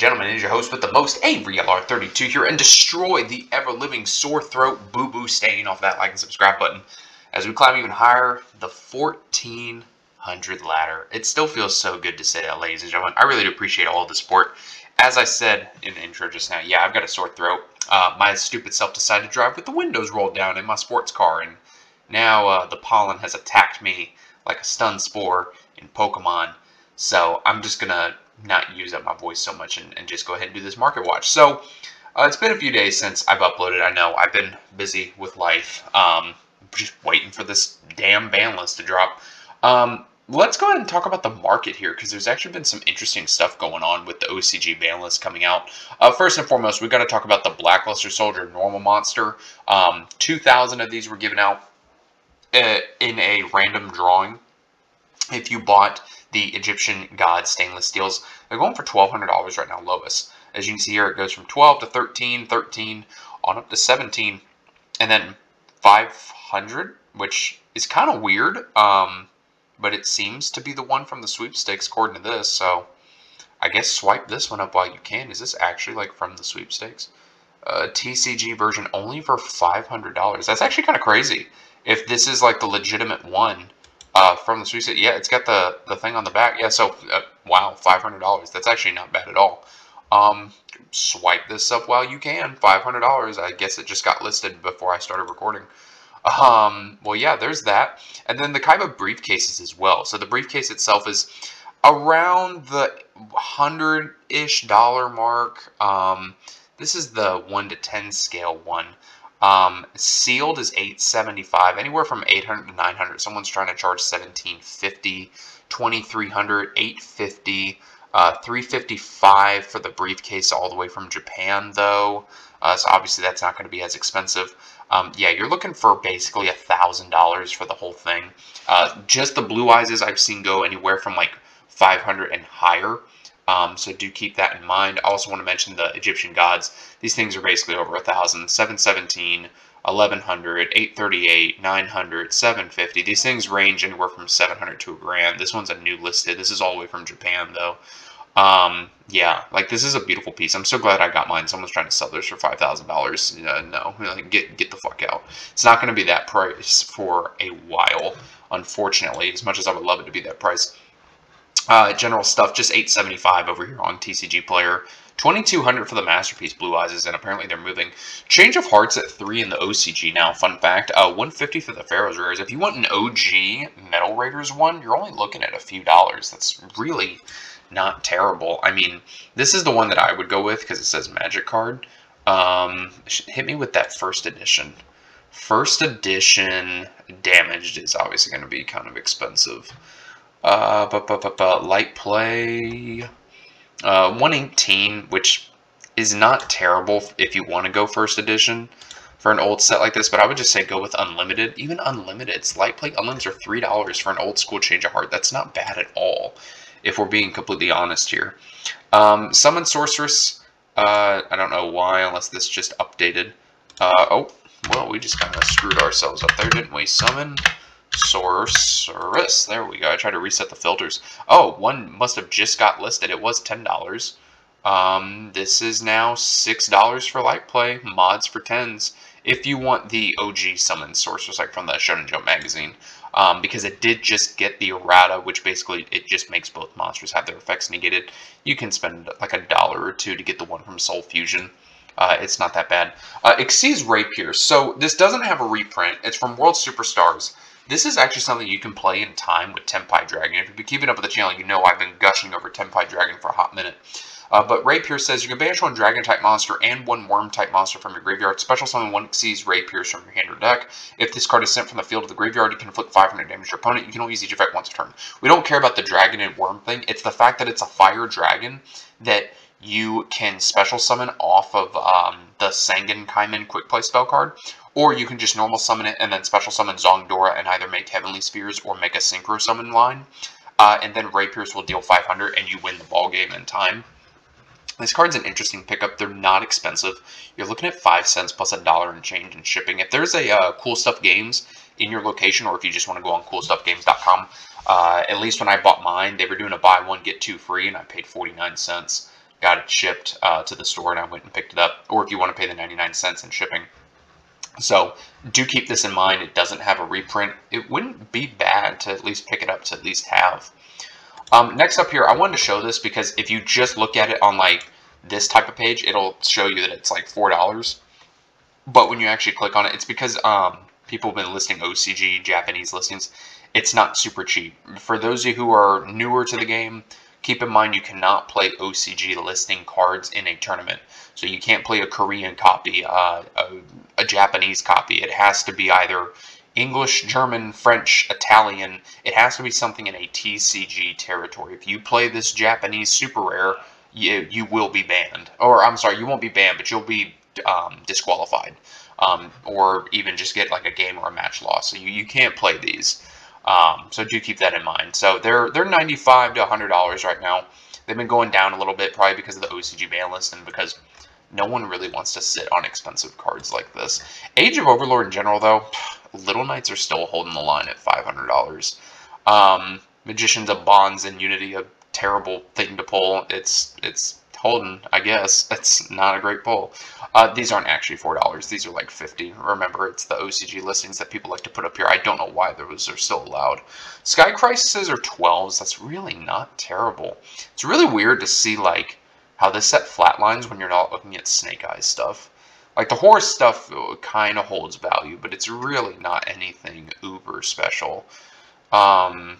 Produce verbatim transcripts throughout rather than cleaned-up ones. gentlemen, it is your host with the most, Avery L R thirty-two here, and destroy the ever-living sore throat boo-boo stain off that like and subscribe button as we climb even higher, the fourteen hundred ladder. It still feels so good to say that, ladies and gentlemen. I really do appreciate all the support. As I said in the intro just now, yeah, I've got a sore throat. Uh, my stupid self decided to drive with the windows rolled down in my sports car, and now uh, the pollen has attacked me like a stun spore in Pokemon. So I'm just going to not use up my voice so much and, and just go ahead and do this market watch. So uh, it's been a few days since I've uploaded. I know I've been busy with life, um, just waiting for this damn ban list to drop. Um, let's go ahead and talk about the market here, because there's actually been some interesting stuff going on with the O C G ban list coming out. Uh, first and foremost, we've got to talk about the Black Luster Soldier normal monster. Um, two thousand of these were given out uh, in a random drawing. If you bought the Egyptian God stainless steels, they're going for twelve hundred dollars right now, lowest. As you can see here, it goes from twelve to thirteen, thirteen, on up to seventeen, and then five hundred, which is kind of weird, um, but it seems to be the one from the sweepstakes according to this, so I guess swipe this one up while you can. Is this actually, like, from the sweepstakes? Uh, T C G version only for five hundred dollars. That's actually kind of crazy. If this is, like, the legitimate one, Uh, from the street, yeah, it's got the, the thing on the back. Yeah, so, uh, wow, five hundred dollars. That's actually not bad at all. Um, swipe this up while you can. five hundred dollars. I guess it just got listed before I started recording. Um, well, yeah, there's that. And then the Kaiba briefcases as well. So the briefcase itself is around the hundred-ish dollar mark. Um, this is the one to ten scale one. Um, sealed is eight seventy-five, anywhere from eight hundred to nine hundred. Someone's trying to charge seventeen fifty, twenty-three hundred, eight fifty, uh, three fifty-five for the briefcase all the way from Japan though. Uh, so obviously that's not going to be as expensive. Um, yeah, you're looking for basically a thousand dollars for the whole thing. Uh, just the Blue Eyes I've seen go anywhere from like five hundred and higher. Um, so do keep that in mind. I also want to mention the Egyptian gods. These things are basically over one thousand, seven seventeen, eleven hundred, eight thirty-eight, nine hundred, seven fifty. These things range anywhere from seven hundred to a grand. This one's a new listed. This is all the way from Japan, though. Um, yeah, like, this is a beautiful piece. I'm so glad I got mine. Someone's trying to sell theirs for five thousand dollars. Uh, no, like, get, get the fuck out. It's not going to be that price for a while, unfortunately, as much as I would love it to be that price. Uh, general stuff, just eight seventy-five over here on T C G Player, twenty-two hundred for the Masterpiece Blue Eyes, and apparently they're moving. Change of Heart's at three in the O C G now, fun fact, uh, one fifty for the Pharaoh's Rares. If you want an O G Metal Raiders one, you're only looking at a few dollars. That's really not terrible. I mean, this is the one that I would go with because it says Magic Card. Um, hit me with that first edition. First edition damaged is obviously going to be kind of expensive. Uh, but, but, but, but, light play, uh, one eighteen, which is not terrible if you want to go first edition for an old set like this, but I would just say go with unlimited, even unlimiteds. Light play unlimiteds are three dollars for an old school Change of Heart. That's not bad at all, if we're being completely honest here. Um, Summon Sorceress, uh, I don't know why, unless this just updated. Uh, oh, well, we just kind of screwed ourselves up there, didn't we? Summon Sorceress. There we go. I tried to reset the filters. Oh, one must have just got listed. It was ten dollars. Um, this is now six dollars for light play. Mods for tens. If you want the O G Summon Sorceress, like from the Shonen Jump magazine, um, because it did just get the errata, which basically it just makes both monsters have their effects negated. You can spend like a dollar or two to get the one from Soul Fusion. Uh, it's not that bad. Uh, Xyz Raypier. So this doesn't have a reprint. It's from World Superstars. This is actually something you can play in time with Tempai Dragon. If you've been keeping up with the channel, you know I've been gushing over Tempai Dragon for a hot minute. Uh, but Raypier says, you can banish one Dragon-type monster and one Worm-type monster from your graveyard. Special summon one Xyz Raypiers from your hand or deck. If this card is sent from the field to the graveyard, you can inflict five hundred damage to your opponent. You can only use each effect once a turn. We don't care about the Dragon and Worm thing. It's the fact that it's a Fire Dragon that you can special summon off of um, the Sangan Kaiman Quick Play spell card. Or you can just normal summon it and then special summon Zongdora and either make Heavenly Spheres or make a synchro summon line. Uh, and then Raypiers will deal five hundred and you win the ball game in time. This card's an interesting pickup. They're not expensive. You're looking at five cents plus a dollar in change and shipping. If there's a uh, Cool Stuff Games in your location, or if you just want to go on Cool Stuff Games dot com, uh, at least when I bought mine, they were doing a buy one, get two free, and I paid forty-nine cents. got it shipped uh, to the store, and I went and picked it up, or if you want to pay the ninety-nine cents in shipping. So do keep this in mind. It doesn't have a reprint. It wouldn't be bad to at least pick it up to at least have. Um, next up here, I wanted to show this because if you just look at it on like this type of page, it'll show you that it's like four dollars. But when you actually click on it, it's because um, people have been listing O C G Japanese listings. It's not super cheap. For those of you who are newer to the game, keep in mind you cannot play O C G listing cards in a tournament. So you can't play a Korean copy, uh, a, a Japanese copy. It has to be either English, German, French, Italian. It has to be something in a T C G territory. If you play this Japanese super rare, you, you will be banned. Or I'm sorry, you won't be banned, but you'll be um, disqualified. Um, or even just get like a game or a match loss. So you, you can't play these. Um, so do keep that in mind. So they're they're ninety-five to a hundred dollars right now. They've been going down a little bit, probably because of the O C G ban list and because no one really wants to sit on expensive cards like this. Age of Overlord in general, though, Little Knights are still holding the line at five hundred dollars. Um, Magicians of Bonds and Unity, a terrible thing to pull. It's it's holding, I guess. It's not a great pull. Uh, these aren't actually four dollars. These are like fifty dollars. Remember, it's the O C G listings that people like to put up here. I don't know why those are still allowed. Sky Crisis are twelves. That's really not terrible. It's really weird to see like how this set flatlines when you're not looking at Snake Eyes stuff. Like the horse stuff kind of holds value, but it's really not anything uber special. Um,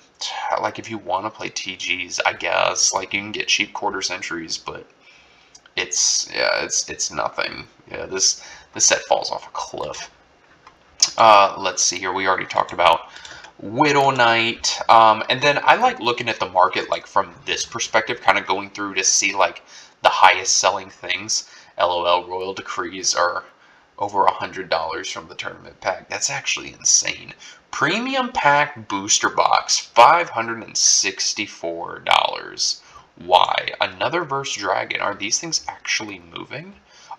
like if you want to play T Gs, I guess, like you can get cheap quarter centuries, but It's yeah, it's it's nothing. Yeah, this this set falls off a cliff. Uh, let's see here. We already talked about Widow Knight, um, and then I like looking at the market like from this perspective, kind of going through to see like the highest selling things. L O L Royal Decrees are over a hundred dollars from the tournament pack. That's actually insane. Premium pack booster box, five hundred and sixty-four dollars. Why? Another Verse Dragon. Are these things actually moving?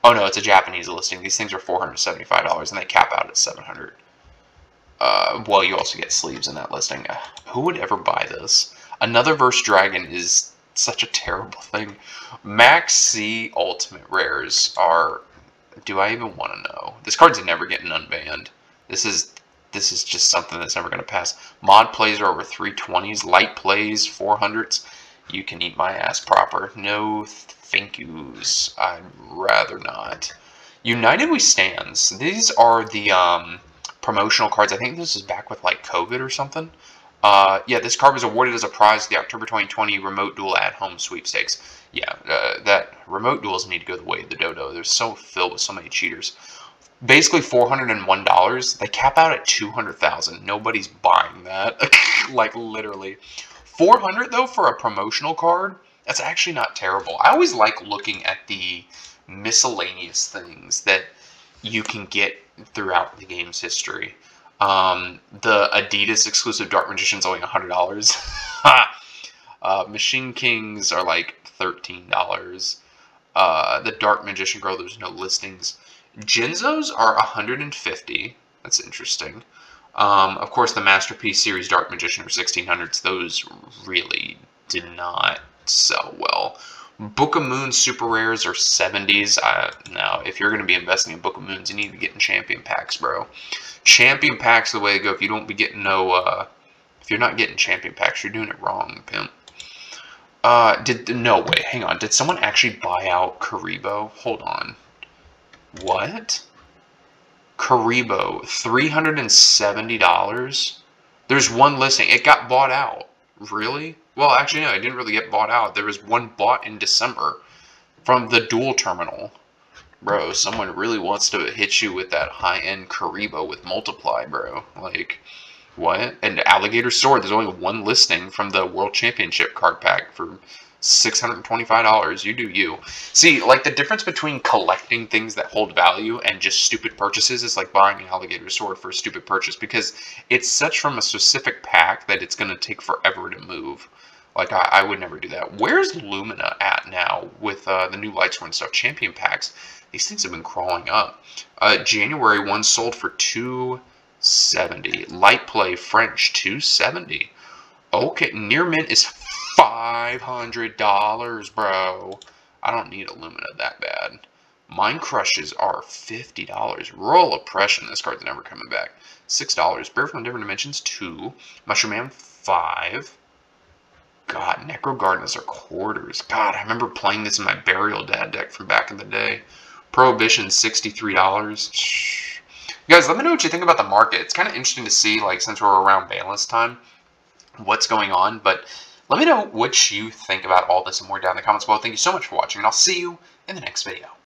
Oh no, it's a Japanese listing. These things are four hundred seventy-five dollars and they cap out at seven hundred dollars. Uh, well, you also get sleeves in that listing. Uh, who would ever buy this? Another Verse Dragon is such a terrible thing. Max C Ultimate Rares are... Do I even want to know? This card's never getting unbanned. This is... This is just something that's never going to pass. Mod plays are over three twenties. Light plays, four hundreds. You can eat my ass proper. No thank yous. I'd rather not. United We Stands. These are the um, promotional cards. I think this is back with like COVID or something. Uh, yeah, this card was awarded as a prize to the October twenty twenty Remote Duel at Home Sweepstakes. Yeah, uh, that remote duels need to go the way of the dodo. They're so filled with so many cheaters. Basically four hundred and one dollars. They cap out at two hundred thousand dollars. Nobody's buying that. Like literally. four hundred dollars though for a promotional card, that's actually not terrible. I always like looking at the miscellaneous things that you can get throughout the game's history. Um, the Adidas exclusive Dark Magician's only one hundred dollars. uh, Machine Kings are like thirteen dollars. Uh, the Dark Magician Girl, there's no listings. Genzo's are one hundred fifty dollars. That's interesting. Um, of course, the Masterpiece series Dark Magician or sixteen hundreds, those really did not sell well. Book of Moon Super Rares are seventies. I, now, if you're going to be investing in Book of Moons, you need to be getting Champion Packs, bro. Champion Packs are the way to go. If you don't be getting no, uh, if you're not getting Champion Packs, you're doing it wrong, pimp. Uh, did, no, wait, hang on. Did someone actually buy out Karibo? Hold on. What? Karibo, three hundred seventy dollars. There's one listing. It got bought out. Really? Well, actually, no, it didn't really get bought out. There was one bought in December from the dual terminal. Bro, someone really wants to hit you with that high-end Karibo with Multiply, bro. Like, what? And Alligator Sword, there's only one listing from the World Championship card pack for six hundred twenty-five dollars. You do you. See, like, the difference between collecting things that hold value and just stupid purchases is like buying an Alligator Sword for a stupid purchase, because it's such from a specific pack that it's going to take forever to move. Like, I, I would never do that. Where's Lumina at now with uh, the new Lightsworn stuff? Champion packs. These things have been crawling up. Uh, January one sold for two hundred seventy dollars. Light Play French, two hundred seventy dollars. Okay, Near Mint is five hundred dollars, bro. I don't need Illumina that bad. Mind Crushes are fifty dollars. Royal Oppression, this card's never coming back. six dollars. Bear from Different Dimensions, two. Mushroom Man, five. God, Necro Gardeners are quarters. God, I remember playing this in my Burial Dad deck from back in the day. Prohibition, sixty-three dollars. Shh. You guys, let me know what you think about the market. It's kind of interesting to see, like, since we're around balance time, what's going on. But let me know what you think about all this and more down in the comments below. Thank you so much for watching, and I'll see you in the next video.